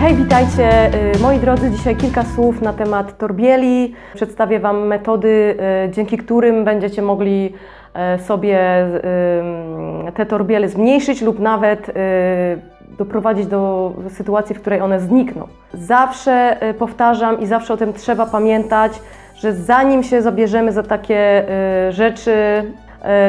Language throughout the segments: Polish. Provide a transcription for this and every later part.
Hej, witajcie moi drodzy. Dzisiaj kilka słów na temat torbieli. Przedstawię Wam metody, dzięki którym będziecie mogli sobie te torbiele zmniejszyć lub nawet doprowadzić do sytuacji, w której one znikną. Zawsze powtarzam i zawsze o tym trzeba pamiętać, że zanim się zabierzemy za takie rzeczy,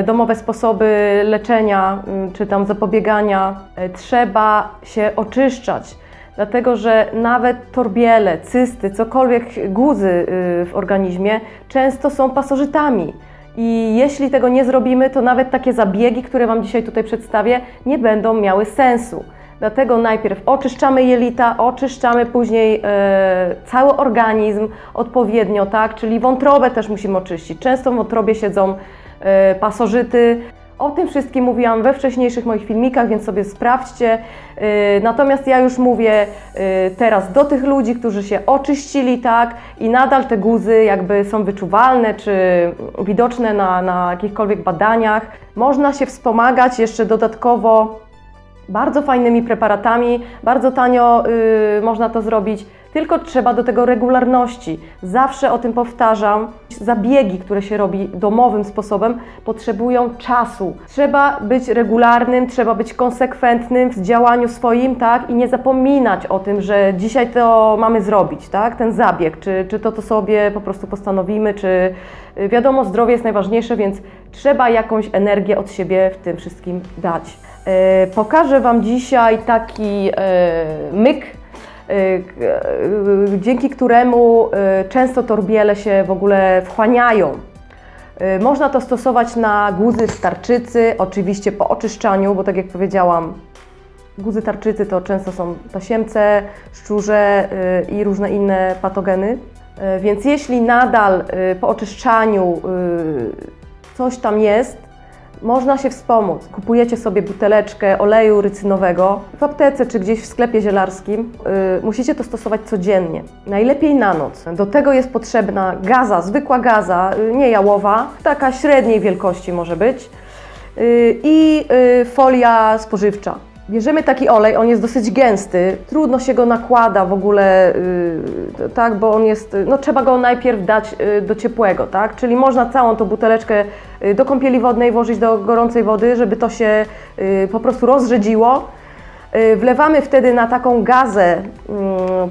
domowe sposoby leczenia czy tam zapobiegania, trzeba się oczyszczać. Dlatego, że nawet torbiele, cysty, cokolwiek, guzy w organizmie często są pasożytami. I jeśli tego nie zrobimy, to nawet takie zabiegi, które Wam dzisiaj tutaj przedstawię, nie będą miały sensu. Dlatego najpierw oczyszczamy jelita, oczyszczamy później cały organizm odpowiednio, tak? Czyli wątrobę też musimy oczyścić. Często w wątrobie siedzą pasożyty. O tym wszystkim mówiłam we wcześniejszych moich filmikach, więc sobie sprawdźcie. Natomiast ja już mówię teraz do tych ludzi, którzy się oczyścili, tak, i nadal te guzy jakby są wyczuwalne czy widoczne na jakichkolwiek badaniach. Można się wspomagać jeszcze dodatkowo bardzo fajnymi preparatami, bardzo tanio można to zrobić, tylko trzeba do tego regularności. Zawsze o tym powtarzam, zabiegi, które się robi domowym sposobem, potrzebują czasu. Trzeba być regularnym, trzeba być konsekwentnym w działaniu swoim, tak, i nie zapominać o tym, że dzisiaj to mamy zrobić, tak, ten zabieg, czy to sobie po prostu postanowimy, czy wiadomo, zdrowie jest najważniejsze, więc trzeba jakąś energię od siebie w tym wszystkim dać. Pokażę Wam dzisiaj taki myk, dzięki któremu często torbiele się w ogóle wchłaniają. Można to stosować na guzy z tarczycy, oczywiście po oczyszczaniu, bo tak jak powiedziałam, guzy tarczycy to często są tasiemce, szczurze i różne inne patogeny. Więc jeśli nadal po oczyszczaniu coś tam jest, można się wspomóc. Kupujecie sobie buteleczkę oleju rycynowego w aptece czy gdzieś w sklepie zielarskim. Musicie to stosować codziennie, najlepiej na noc. Do tego jest potrzebna gaza, zwykła gaza, nie jałowa, taka średniej wielkości może być, i folia spożywcza. Bierzemy taki olej, on jest dosyć gęsty, trudno się go nakłada w ogóle, tak, bo on jest, no trzeba go najpierw dać do ciepłego, tak, czyli można całą tą buteleczkę do kąpieli wodnej włożyć do gorącej wody, żeby to się po prostu rozrzedziło. Wlewamy wtedy na taką gazę,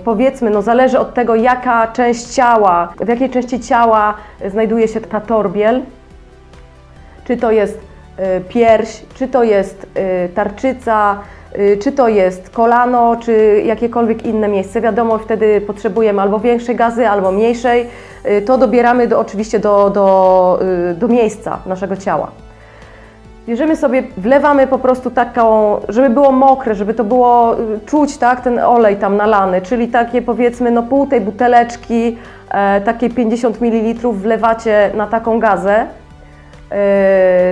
powiedzmy, no zależy od tego, jaka część ciała, w jakiej części ciała znajduje się ta torbiel, czy to jest pierś, czy to jest tarczyca, czy to jest kolano, czy jakiekolwiek inne miejsce. Wiadomo, wtedy potrzebujemy albo większej gazy, albo mniejszej. To dobieramy oczywiście do miejsca naszego ciała. Bierzemy sobie, wlewamy po prostu taką, żeby było mokre, żeby to było czuć, tak, ten olej tam nalany, czyli takie powiedzmy, no pół tej buteleczki, takie 50 ml wlewacie na taką gazę.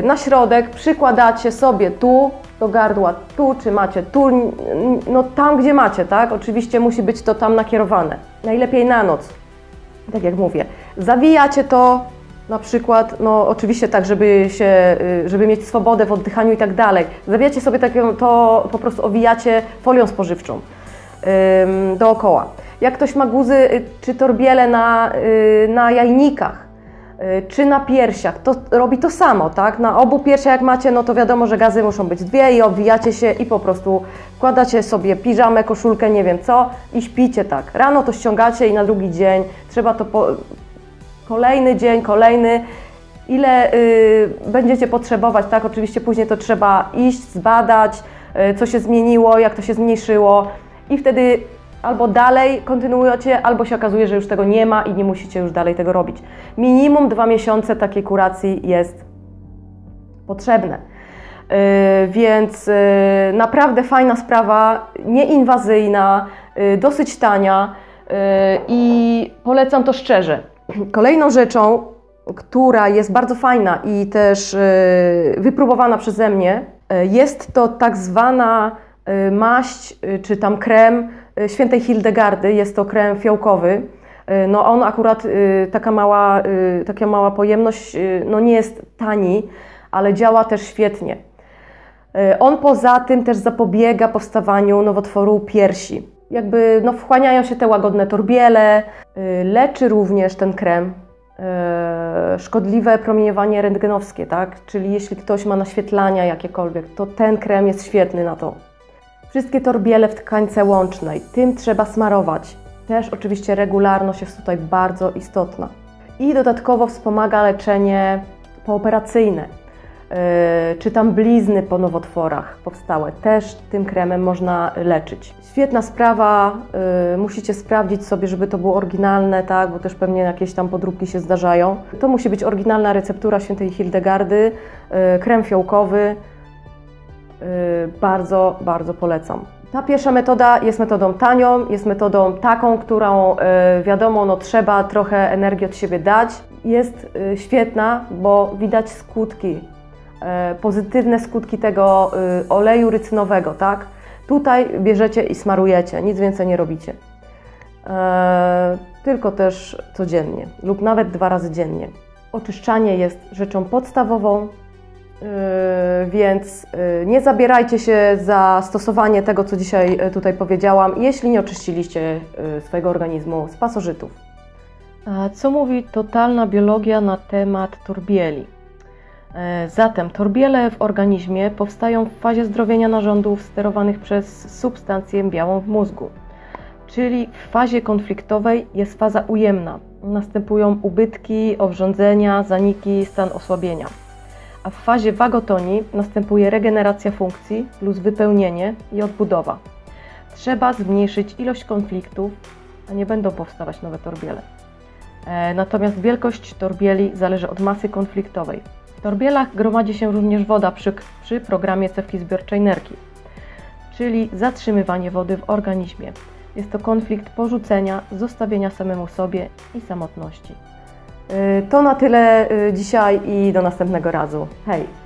Na środek przykładacie sobie tu, do gardła tu, czy macie tu, no tam gdzie macie, tak? Oczywiście musi być to tam nakierowane. Najlepiej na noc, tak jak mówię. Zawijacie to na przykład, no oczywiście tak, żeby mieć swobodę w oddychaniu i tak dalej. Zawijacie sobie taką, to po prostu owijacie folią spożywczą dookoła. Jak ktoś ma guzy czy torbiele na jajnikach, czy na piersiach, to robi to samo, tak? Na obu piersiach jak macie, no to wiadomo, że gazy muszą być dwie i obwijacie się i po prostu wkładacie sobie piżamę, koszulkę, nie wiem co i śpicie tak. Rano to ściągacie i na drugi dzień trzeba to kolejny dzień, kolejny, ile będziecie potrzebować, tak? Oczywiście później to trzeba iść, zbadać, co się zmieniło, jak to się zmniejszyło i wtedy albo dalej kontynuujecie, albo się okazuje, że już tego nie ma i nie musicie już dalej tego robić. Minimum 2 miesiące takiej kuracji jest potrzebne. Więc naprawdę fajna sprawa, nieinwazyjna, dosyć tania i polecam to szczerze. Kolejną rzeczą, która jest bardzo fajna i też wypróbowana przeze mnie, jest to tak zwana maść czy tam krem świętej Hildegardy, jest to krem fiołkowy. No on akurat, taka mała pojemność, no nie jest tani, ale działa też świetnie. On poza tym też zapobiega powstawaniu nowotworu piersi. jakby no, wchłaniają się te łagodne torbiele. Leczy również ten krem szkodliwe promieniowanie rentgenowskie, tak? Czyli jeśli ktoś ma naświetlania jakiekolwiek, to ten krem jest świetny na to. Wszystkie torbiele w tkańce łącznej, tym trzeba smarować. Też oczywiście regularność jest tutaj bardzo istotna. I dodatkowo wspomaga leczenie pooperacyjne, czy tam blizny po nowotworach powstałe. Też tym kremem można leczyć. Świetna sprawa, musicie sprawdzić sobie, żeby to było oryginalne, tak? Bo też pewnie jakieś tam podróbki się zdarzają. To musi być oryginalna receptura świętej Hildegardy, krem fiołkowy. Bardzo, bardzo polecam. Ta pierwsza metoda jest metodą tanią, jest metodą taką, którą wiadomo, no trzeba trochę energii od siebie dać. Jest świetna, bo widać skutki, pozytywne skutki tego oleju rycynowego, tak? Tutaj bierzecie i smarujecie, nic więcej nie robicie. Tylko też codziennie lub nawet 2 razy dziennie. Oczyszczanie jest rzeczą podstawową, więc nie zabierajcie się za stosowanie tego, co dzisiaj tutaj powiedziałam, jeśli nie oczyściliście swojego organizmu z pasożytów. A co mówi totalna biologia na temat torbieli? Zatem torbiele w organizmie powstają w fazie zdrowienia narządów sterowanych przez substancję białą w mózgu. Czyli w fazie konfliktowej jest faza ujemna. Następują ubytki, owrządzenia, zaniki, stan osłabienia. A w fazie wagotonii następuje regeneracja funkcji plus wypełnienie i odbudowa. Trzeba zmniejszyć ilość konfliktów, a nie będą powstawać nowe torbiele. Natomiast wielkość torbieli zależy od masy konfliktowej. W torbielach gromadzi się również woda przy programie cewki zbiorczej nerki, czyli zatrzymywanie wody w organizmie. Jest to konflikt porzucenia, zostawienia samemu sobie i samotności. To na tyle dzisiaj i do następnego razu. Hej!